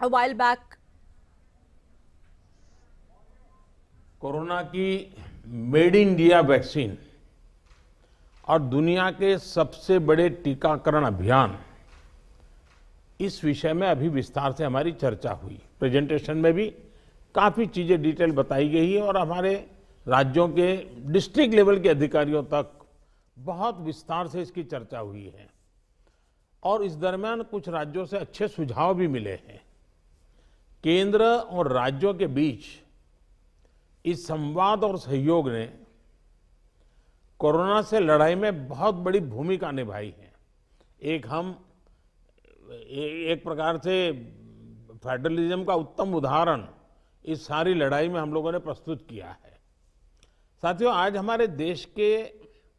a while back. Corona की made in India vaccine और दुनिया के सबसे बड़े टीकाकरण अभियान, इस विषय में अभी विस्तार से हमारी चर्चा हुई। प्रेजेंटेशन में भी काफ़ी चीज़ें डिटेल बताई गई है और हमारे राज्यों के डिस्ट्रिक्ट लेवल के अधिकारियों तक बहुत विस्तार से इसकी चर्चा हुई है और इस दरमियान कुछ राज्यों से अच्छे सुझाव भी मिले हैं। केंद्र और राज्यों के बीच इस संवाद और सहयोग ने कोरोना से लड़ाई में बहुत बड़ी भूमिका निभाई है। एक प्रकार से फेडरलिज्म का उत्तम उदाहरण इस सारी लड़ाई में हम लोगों ने प्रस्तुत किया है। साथियों, आज हमारे देश के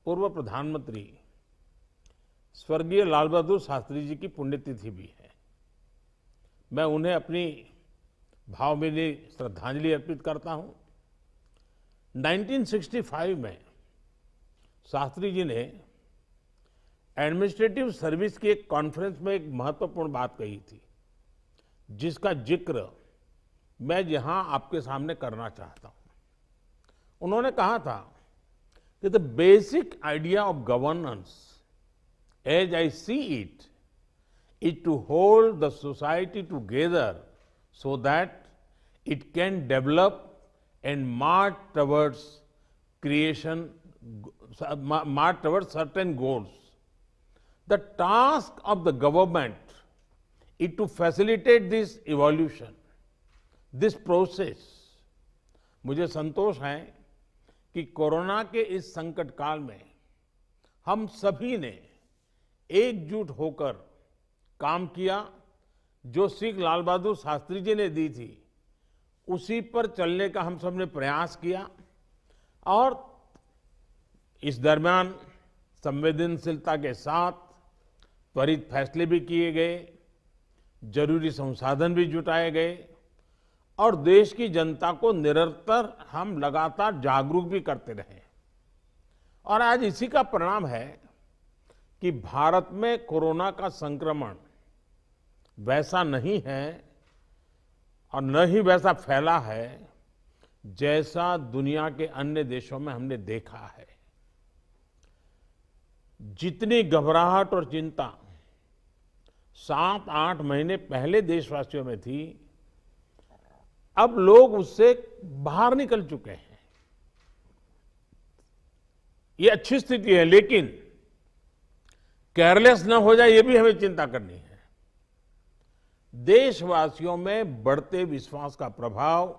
पूर्व प्रधानमंत्री स्वर्गीय लाल बहादुर शास्त्री जी की पुण्यतिथि भी है। मैं उन्हें अपनी भावभीनी श्रद्धांजलि अर्पित करता हूँ। 1965 में शास्त्री जी ने एडमिनिस्ट्रेटिव सर्विस की एक कॉन्फ्रेंस में एक महत्वपूर्ण बात कही थी, जिसका जिक्र मैं यहाँ आपके सामने करना चाहता हूँ। उन्होंने कहा था कि the basic idea of governance as I see it is to hold the society together so that it can develop and march towards certain goals. The task of the government is to facilitate this evolution, this process. मुझे संतोष है कि corona के इस संकट काल में हम सभी ने एकजुट होकर काम किया। जो सीख लाल बहादुर शास्त्री जी ने दी थी, उसी पर चलने का हम सब ने प्रयास किया और इस दरमियान संवेदनशीलता के साथ त्वरित फैसले भी किए गए, जरूरी संसाधन भी जुटाए गए और देश की जनता को निरंतर हम लगातार जागरूक भी करते रहे। और आज इसी का परिणाम है कि भारत में कोरोना का संक्रमण वैसा नहीं है और न ही वैसा फैला है जैसा दुनिया के अन्य देशों में हमने देखा है। जितनी घबराहट और चिंता 7-8 महीने पहले देशवासियों में थी, अब लोग उससे बाहर निकल चुके हैं। ये अच्छी स्थिति है, लेकिन केयरलेस ना हो जाए, ये भी हमें चिंता करनी है। देशवासियों में बढ़ते विश्वास का प्रभाव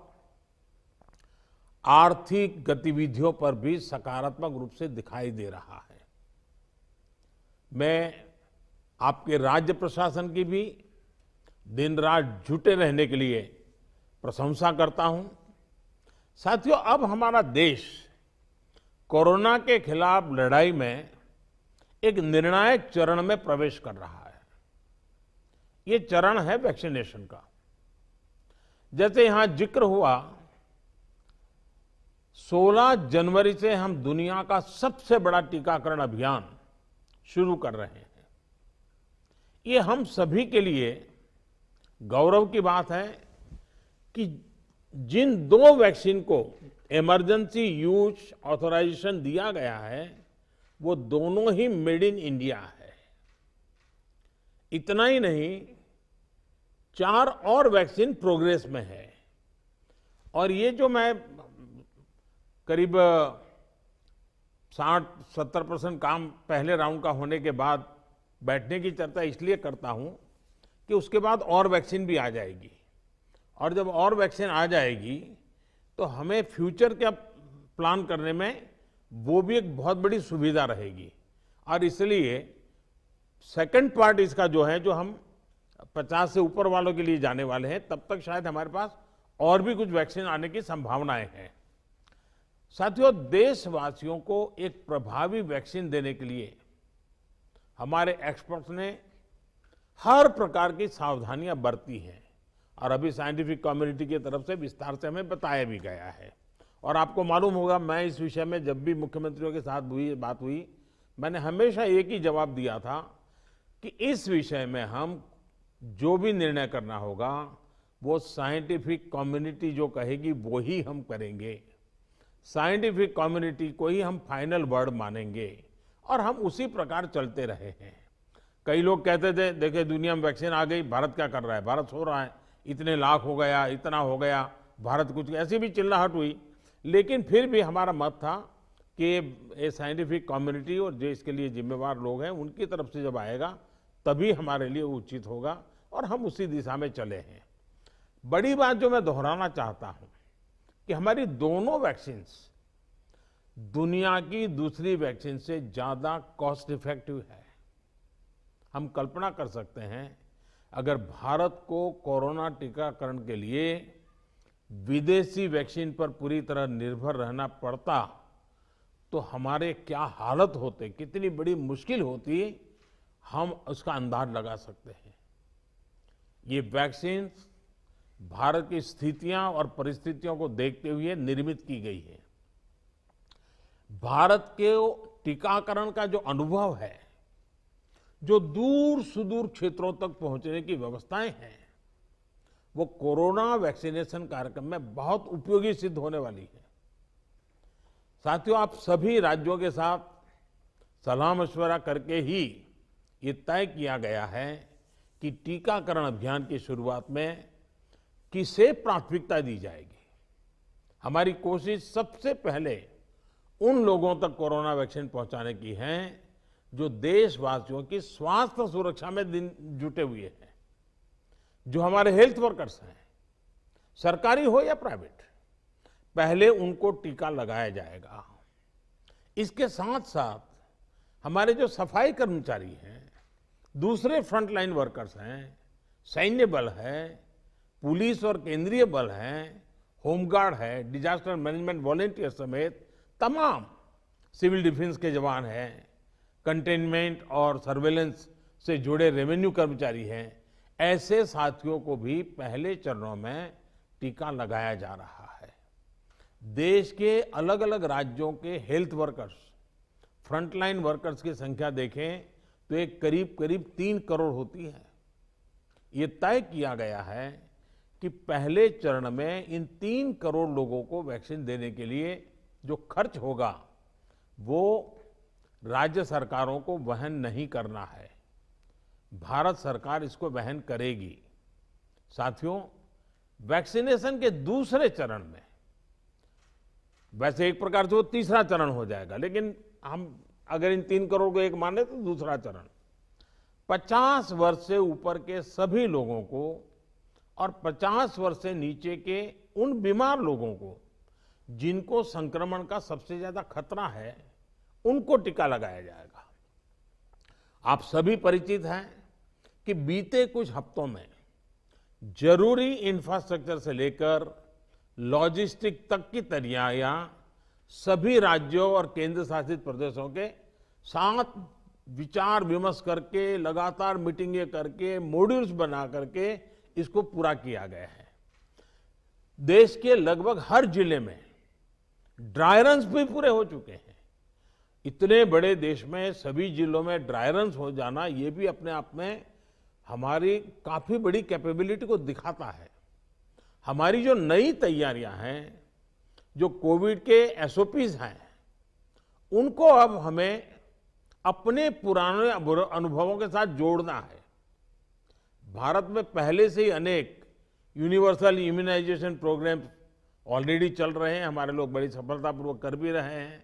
आर्थिक गतिविधियों पर भी सकारात्मक रूप से दिखाई दे रहा है। मैं आपके राज्य प्रशासन की भी दिन रात जुटे रहने के लिए प्रशंसा करता हूं। साथियों, अब हमारा देश कोरोना के खिलाफ लड़ाई में एक निर्णायक चरण में प्रवेश कर रहा है। ये चरण है वैक्सीनेशन का। जैसे यहां जिक्र हुआ, 16 जनवरी से हम दुनिया का सबसे बड़ा टीकाकरण अभियान शुरू कर रहे हैं। ये हम सभी के लिए गौरव की बात है कि जिन 2 वैक्सीन को इमरजेंसी यूज ऑथराइजेशन दिया गया है, वो दोनों ही मेड इन इंडिया है। इतना ही नहीं, 4 और वैक्सीन प्रोग्रेस में है। और ये जो मैं करीब 60-70% काम पहले राउंड का होने के बाद बैठने की चर्चा इसलिए करता हूं कि उसके बाद और वैक्सीन भी आ जाएगी और जब और वैक्सीन आ जाएगी तो हमें फ्यूचर का प्लान करने में वो भी एक बहुत बड़ी सुविधा रहेगी। और इसलिए सेकंड पार्ट इसका जो है, जो हम 50 से ऊपर वालों के लिए जाने वाले हैं, तब तक शायद हमारे पास और भी कुछ वैक्सीन आने की संभावनाएं हैं। साथियों, देशवासियों को एक प्रभावी वैक्सीन देने के लिए हमारे एक्सपर्ट्स ने हर प्रकार की सावधानियां बरती हैं और अभी साइंटिफिक कम्युनिटी की तरफ से विस्तार से हमें बताया भी गया है। और आपको मालूम होगा, मैं इस विषय में जब भी मुख्यमंत्रियों के साथ बात हुई, मैंने हमेशा एक ही जवाब दिया था कि इस विषय में हम जो भी निर्णय करना होगा वो साइंटिफिक कम्युनिटी जो कहेगी वो ही हम करेंगे, साइंटिफिक कम्युनिटी को ही हम फाइनल वर्ड मानेंगे और हम उसी प्रकार चलते रहे हैं। कई लोग कहते थे देखिए दुनिया में वैक्सीन आ गई, भारत क्या कर रहा है, भारत सो रहा है, इतने लाख हो गया, इतना हो गया, भारत कुछ, ऐसी भी चिल्लाहट हुई। लेकिन फिर भी हमारा मत था कि ये साइंटिफिक कम्युनिटी और जो इसके लिए जिम्मेवार लोग हैं उनकी तरफ से जब आएगा तभी हमारे लिए उचित होगा और हम उसी दिशा में चले हैं। बड़ी बात जो मैं दोहराना चाहता हूं कि हमारी दोनों वैक्सीन्स दुनिया की दूसरी वैक्सीन से ज़्यादा कॉस्ट इफेक्टिव है। हम कल्पना कर सकते हैं अगर भारत को कोरोना टीकाकरण के लिए विदेशी वैक्सीन पर पूरी तरह निर्भर रहना पड़ता तो हमारे क्या हालत होते, कितनी बड़ी मुश्किल होती, हम उसका अंदाज लगा सकते हैं। ये वैक्सीन भारत की स्थितियां और परिस्थितियों को देखते हुए निर्मित की गई है। भारत के टीकाकरण का जो अनुभव है, जो दूर सुदूर क्षेत्रों तक पहुंचने की व्यवस्थाएं हैं, वो कोरोना वैक्सीनेशन कार्यक्रम में बहुत उपयोगी सिद्ध होने वाली है। साथियों, आप सभी राज्यों के साथ सलाह मशवरा करके ही ये तय किया गया है कि टीकाकरण अभियान की शुरुआत में किसे प्राथमिकता दी जाएगी। हमारी कोशिश सबसे पहले उन लोगों तक कोरोना वैक्सीन पहुंचाने की है जो देशवासियों की स्वास्थ्य सुरक्षा में जुटे हुए हैं, जो हमारे हेल्थ वर्कर्स हैं, सरकारी हो या प्राइवेट, पहले उनको टीका लगाया जाएगा। इसके साथ साथ हमारे जो सफाई कर्मचारी हैं, दूसरे फ्रंटलाइन वर्कर्स हैं, सैन्य बल है, पुलिस और केंद्रीय बल हैं, होमगार्ड है, डिजास्टर मैनेजमेंट वॉलेंटियर समेत तमाम सिविल डिफेंस के जवान हैं, कंटेनमेंट और सर्वेलेंस से जुड़े रेवेन्यू कर्मचारी हैं, ऐसे साथियों को भी पहले चरणों में टीका लगाया जा रहा है। देश के अलग अलग राज्यों के हेल्थ वर्कर्स, फ्रंटलाइन वर्कर्स की संख्या देखें तो एक करीब करीब 3 करोड़ होती है। ये तय किया गया है कि पहले चरण में इन 3 करोड़ लोगों को वैक्सीन देने के लिए जो खर्च होगा वो राज्य सरकारों को वहन नहीं करना है, भारत सरकार इसको वहन करेगी। साथियों, वैक्सीनेशन के दूसरे चरण में, वैसे एक प्रकार से वो तीसरा चरण हो जाएगा, लेकिन हम अगर इन 3 करोड़ को एक माने तो दूसरा चरण, 50 वर्ष से ऊपर के सभी लोगों को और 50 वर्ष से नीचे के उन बीमार लोगों को जिनको संक्रमण का सबसे ज़्यादा खतरा है, उनको टीका लगाया जाएगा। आप सभी परिचित हैं कि बीते कुछ हफ्तों में जरूरी इंफ्रास्ट्रक्चर से लेकर लॉजिस्टिक तक की तैयारियां सभी राज्यों और केंद्र शासित प्रदेशों के साथ विचार विमर्श करके, लगातार मीटिंगें करके, मॉड्यूल्स बना करके इसको पूरा किया गया है। देश के लगभग हर जिले में ड्राई रन्स भी पूरे हो चुके हैं। इतने बड़े देश में सभी जिलों में ड्राई रन्स हो जाना ये भी अपने आप में हमारी काफ़ी बड़ी कैपेबिलिटी को दिखाता है। हमारी जो नई तैयारियां हैं, जो कोविड के एसओपीज़ हैं, उनको अब हमें अपने पुराने अनुभवों के साथ जोड़ना है। भारत में पहले से ही अनेक यूनिवर्सल इम्यूनाइजेशन प्रोग्राम ऑलरेडी चल रहे हैं, हमारे लोग बड़ी सफलतापूर्वक कर भी रहे हैं।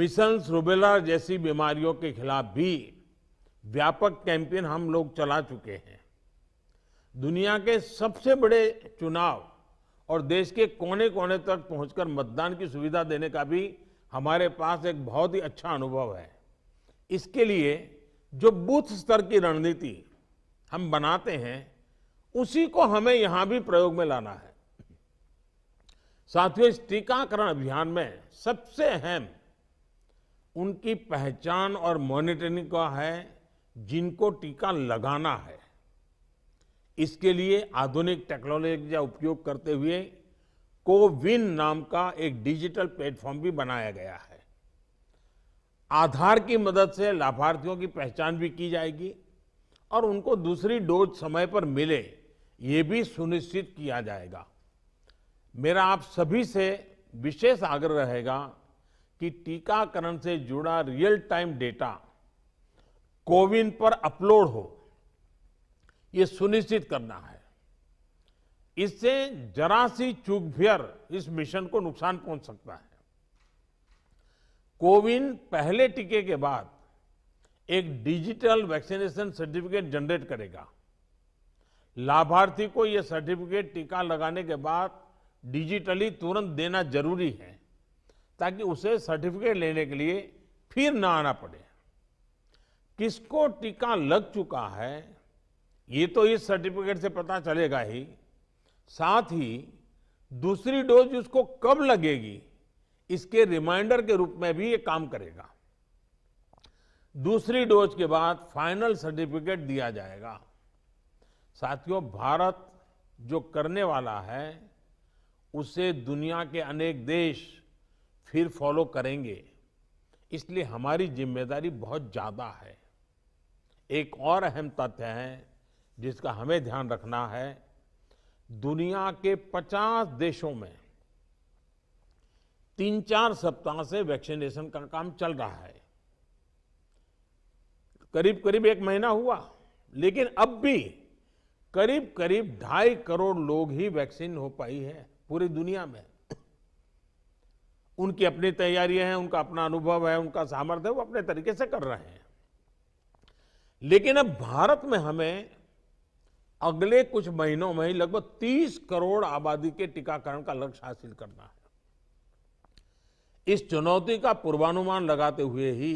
मिशन रुबेला जैसी बीमारियों के खिलाफ भी व्यापक कैंपेन हम लोग चला चुके हैं। दुनिया के सबसे बड़े चुनाव और देश के कोने कोने तक पहुंचकर मतदान की सुविधा देने का भी हमारे पास एक बहुत ही अच्छा अनुभव है। इसके लिए जो बूथ स्तर की रणनीति हम बनाते हैं उसी को हमें यहाँ भी प्रयोग में लाना है। साथियों, इस टीकाकरण अभियान में सबसे अहम उनकी पहचान और मॉनिटरिंग का है जिनको टीका लगाना है। इसके लिए आधुनिक टेक्नोलॉजी का उपयोग करते हुए कोविन नाम का एक डिजिटल प्लेटफॉर्म भी बनाया गया है। आधार की मदद से लाभार्थियों की पहचान भी की जाएगी और उनको दूसरी डोज समय पर मिले ये भी सुनिश्चित किया जाएगा। मेरा आप सभी से विशेष आग्रह रहेगा कि टीकाकरण से जुड़ा रियल टाइम डेटा कोविन पर अपलोड हो, ये सुनिश्चित करना है। इससे जरा सी चूक भी इस मिशन को नुकसान पहुंच सकता है। कोविन पहले टीके के बाद एक डिजिटल वैक्सीनेशन सर्टिफिकेट जनरेट करेगा। लाभार्थी को यह सर्टिफिकेट टीका लगाने के बाद डिजिटली तुरंत देना जरूरी है, ताकि उसे सर्टिफिकेट लेने के लिए फिर ना आना पड़े। किसको टीका लग चुका है ये तो इस सर्टिफिकेट से पता चलेगा ही, साथ ही दूसरी डोज उसको कब लगेगी इसके रिमाइंडर के रूप में भी ये काम करेगा। दूसरी डोज के बाद फाइनल सर्टिफिकेट दिया जाएगा। साथियों, भारत जो करने वाला है उसे दुनिया के अनेक देश फिर फॉलो करेंगे, इसलिए हमारी जिम्मेदारी बहुत ज़्यादा है। एक और अहम तथ्य है जिसका हमें ध्यान रखना है, दुनिया के 50 देशों में 3-4 सप्ताह से वैक्सीनेशन का काम चल रहा है। करीब करीब एक महीना हुआ, लेकिन अब भी करीब करीब 2.5 करोड़ लोग ही वैक्सीन हो पाई है पूरी दुनिया में। उनकी अपनी तैयारियां हैं, उनका अपना अनुभव है, उनका सामर्थ्य है, वो अपने तरीके से कर रहे हैं। लेकिन अब भारत में हमें अगले कुछ महीनों में ही लगभग 30 करोड़ आबादी के टीकाकरण का लक्ष्य हासिल करना है। इस चुनौती का पूर्वानुमान लगाते हुए ही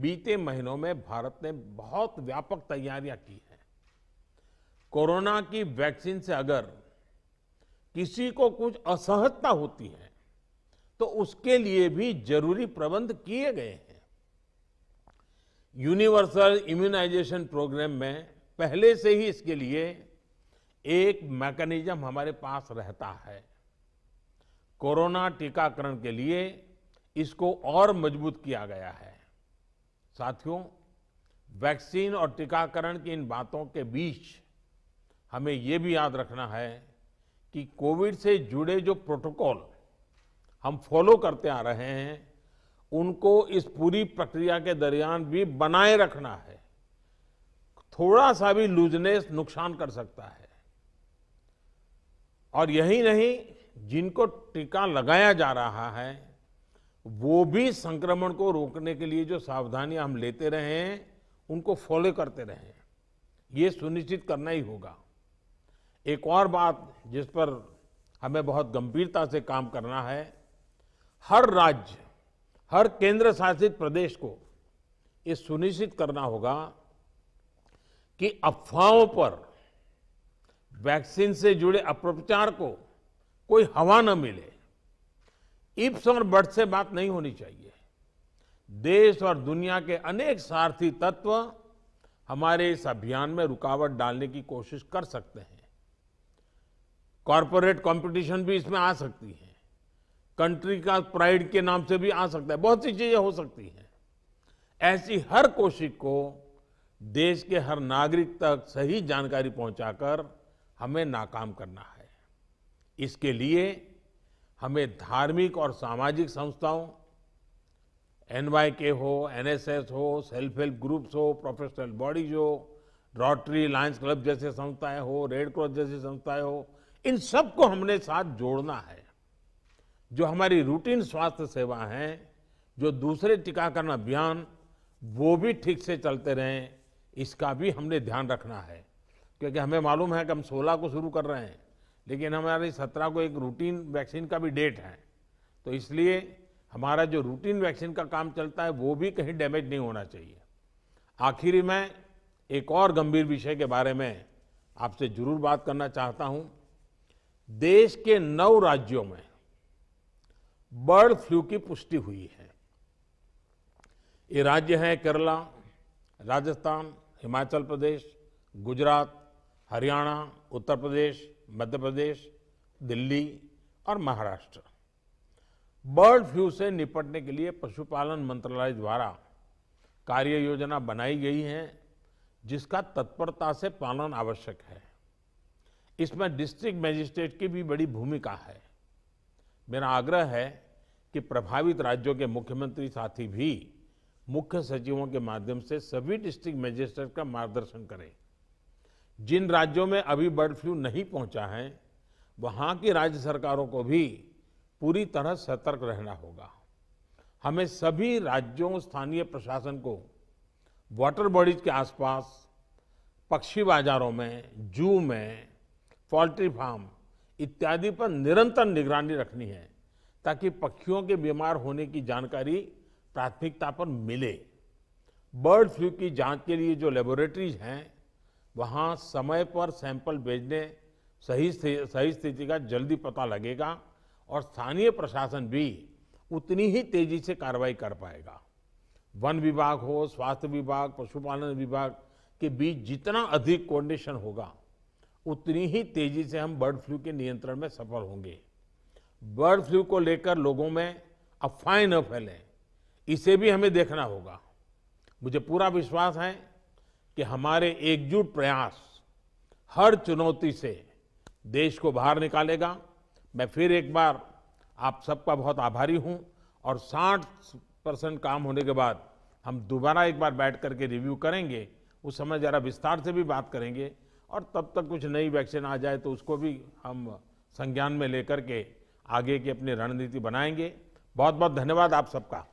बीते महीनों में भारत ने बहुत व्यापक तैयारियां की हैं। कोरोना की वैक्सीन से अगर किसी को कुछ असहजता होती है तो उसके लिए भी जरूरी प्रबंध किए गए हैं। यूनिवर्सल इम्यूनाइजेशन प्रोग्राम में पहले से ही इसके लिए एक मैकेनिज्म हमारे पास रहता है। कोरोना टीकाकरण के लिए इसको और मजबूत किया गया है। साथियों, वैक्सीन और टीकाकरण की इन बातों के बीच हमें ये भी याद रखना है कि कोविड से जुड़े जो प्रोटोकॉल हम फॉलो करते आ रहे हैं उनको इस पूरी प्रक्रिया के दरमियान भी बनाए रखना है। थोड़ा सा भी लूजनेस नुकसान कर सकता है। और यही नहीं, जिनको टीका लगाया जा रहा है वो भी संक्रमण को रोकने के लिए जो सावधानियां हम लेते रहे हैं उनको फॉलो करते रहे, ये सुनिश्चित करना ही होगा। एक और बात जिस पर हमें बहुत गंभीरता से काम करना है, हर राज्य, हर केंद्र शासित प्रदेश को ये सुनिश्चित करना होगा कि अफवाहों पर, वैक्सीन से जुड़े अपप्रचार को कोई हवा न मिले। इप्स और बट्स से बात नहीं होनी चाहिए। देश और दुनिया के अनेक सारथी तत्व हमारे इस अभियान में रुकावट डालने की कोशिश कर सकते हैं। कॉरपोरेट कंपटीशन भी इसमें आ सकती है, कंट्री का प्राइड के नाम से भी आ सकता है, बहुत सी चीजें हो सकती हैं। ऐसी हर कोशिश को देश के हर नागरिक तक सही जानकारी पहुंचाकर हमें नाकाम करना है। इसके लिए हमें धार्मिक और सामाजिक संस्थाओं, NYK हो, NSS हो, सेल्फ हेल्प ग्रुप्स हो, प्रोफेशनल बॉडीज हो, रोटरी लायंस क्लब जैसे संस्थाएं हो, रेड क्रॉस जैसी संस्थाएं हो, इन सबको हमने साथ जोड़ना है। जो हमारी रूटीन स्वास्थ्य सेवा है, जो दूसरे टीकाकरण अभियान, वो भी ठीक से चलते रहें, इसका भी हमने ध्यान रखना है। क्योंकि हमें मालूम है कि हम 16 को शुरू कर रहे हैं, लेकिन हमारी 17 को एक रूटीन वैक्सीन का भी डेट है, तो इसलिए हमारा जो रूटीन वैक्सीन का काम चलता है वो भी कहीं डैमेज नहीं होना चाहिए। आखिरी में एक और गंभीर विषय के बारे में आपसे जरूर बात करना चाहता हूँ। देश के 9 राज्यों में बर्ड फ्लू की पुष्टि हुई है। ये राज्य हैं केरला, राजस्थान, हिमाचल प्रदेश, गुजरात, हरियाणा, उत्तर प्रदेश, मध्य प्रदेश, दिल्ली और महाराष्ट्र। बर्ड फ्लू से निपटने के लिए पशुपालन मंत्रालय द्वारा कार्य योजना बनाई गई है, जिसका तत्परता से पालन आवश्यक है। इसमें डिस्ट्रिक्ट मजिस्ट्रेट की भी बड़ी भूमिका है। मेरा आग्रह है कि प्रभावित राज्यों के मुख्यमंत्री साथी भी मुख्य सचिवों के माध्यम से सभी डिस्ट्रिक्ट मजिस्ट्रेट का मार्गदर्शन करें। जिन राज्यों में अभी बर्ड फ्लू नहीं पहुंचा है वहां की राज्य सरकारों को भी पूरी तरह सतर्क रहना होगा। हमें सभी राज्यों स्थानीय प्रशासन को वाटर बॉडीज के आसपास, पक्षी बाजारों में, जू में, पोल्ट्री फार्म इत्यादि पर निरंतर निगरानी रखनी है ताकि पक्षियों के बीमार होने की जानकारी प्राथमिकता पर मिले। बर्ड फ्लू की जांच के लिए जो लेबोरेटरीज हैं वहाँ समय पर सैंपल भेजने सही स्थिति का जल्दी पता लगेगा और स्थानीय प्रशासन भी उतनी ही तेजी से कार्रवाई कर पाएगा। वन विभाग हो, स्वास्थ्य विभाग, पशुपालन विभाग के बीच जितना अधिक कोऑर्डिनेशन होगा उतनी ही तेजी से हम बर्ड फ्लू के नियंत्रण में सफल होंगे। बर्ड फ्लू को लेकर लोगों में अफवाहें न फैलें, इसे भी हमें देखना होगा। मुझे पूरा विश्वास है कि हमारे एकजुट प्रयास हर चुनौती से देश को बाहर निकालेगा। मैं फिर एक बार आप सबका बहुत आभारी हूं और 60% काम होने के बाद हम दोबारा एक बार बैठ करके रिव्यू करेंगे। उस समय ज़रा विस्तार से भी बात करेंगे और तब तक कुछ नई वैक्सीन आ जाए तो उसको भी हम संज्ञान में लेकर के आगे की अपनी रणनीति बनाएंगे। बहुत बहुत धन्यवाद आप सबका।